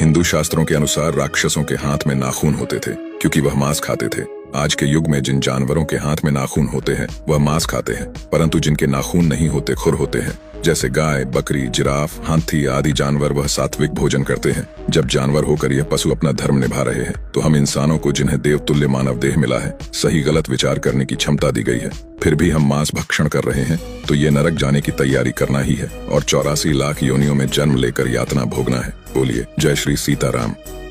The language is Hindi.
हिंदू शास्त्रों के अनुसार राक्षसों के हाथ में नाखून होते थे क्योंकि वह मांस खाते थे। आज के युग में जिन जानवरों के हाथ में नाखून होते हैं वह मांस खाते हैं, परंतु जिनके नाखून नहीं होते खुर होते हैं। जैसे गाय, बकरी, जिराफ, हाथी आदि जानवर वह सात्विक भोजन करते हैं। जब जानवर होकर यह पशु अपना धर्म निभा रहे हैं तो हम इंसानों को, जिन्हें देवतुल्य मानव देह मिला है, सही गलत विचार करने की क्षमता दी गई है, फिर भी हम मांस भक्षण कर रहे हैं तो ये नरक जाने की तैयारी करना ही है और 84 लाख योनियों में जन्म लेकर यातना भोगना है। बोलिए जय श्री सीताराम।